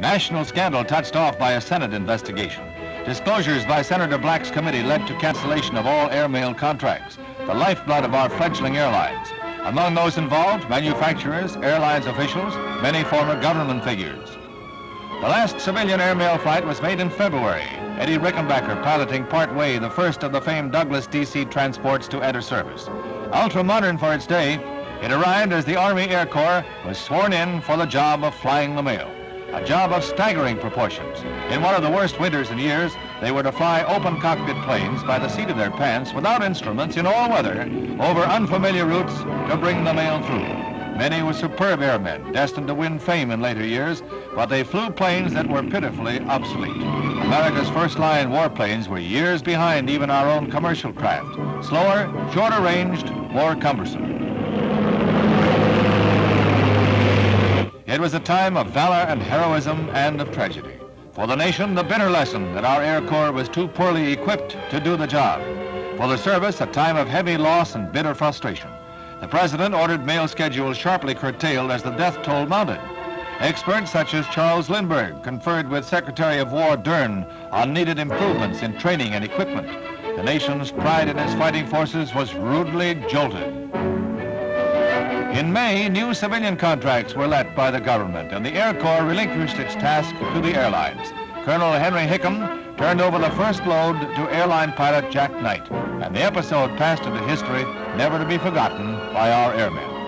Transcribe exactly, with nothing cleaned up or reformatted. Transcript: National scandal touched off by a Senate investigation. Disclosures by Senator Black's committee led to cancellation of all airmail contracts, the lifeblood of our fledgling airlines. Among those involved, manufacturers, airlines officials, many former government figures. The last civilian airmail flight was made in February, Eddie Rickenbacker piloting partway the first of the famed Douglas D C transports to enter service. Ultra-modern for its day, it arrived as the Army Air Corps was sworn in for the job of flying the mail. A job of staggering proportions. In one of the worst winters in years, they were to fly open cockpit planes by the seat of their pants without instruments in all weather over unfamiliar routes to bring the mail through. Many were superb airmen destined to win fame in later years, but they flew planes that were pitifully obsolete. America's first-line warplanes were years behind even our own commercial craft. Slower, shorter-ranged, more cumbersome. It was a time of valor and heroism and of tragedy. For the nation, the bitter lesson that our Air Corps was too poorly equipped to do the job. For the service, a time of heavy loss and bitter frustration. The President ordered mail schedules sharply curtailed as the death toll mounted. Experts such as Charles Lindbergh conferred with Secretary of War Dern on needed improvements in training and equipment. The nation's pride in its fighting forces was rudely jolted. In May, new civilian contracts were let by the government, and the Air Corps relinquished its task to the airlines. Colonel Henry Hickam turned over the first load to airline pilot Jack Knight, and the episode passed into history, never to be forgotten by our airmen.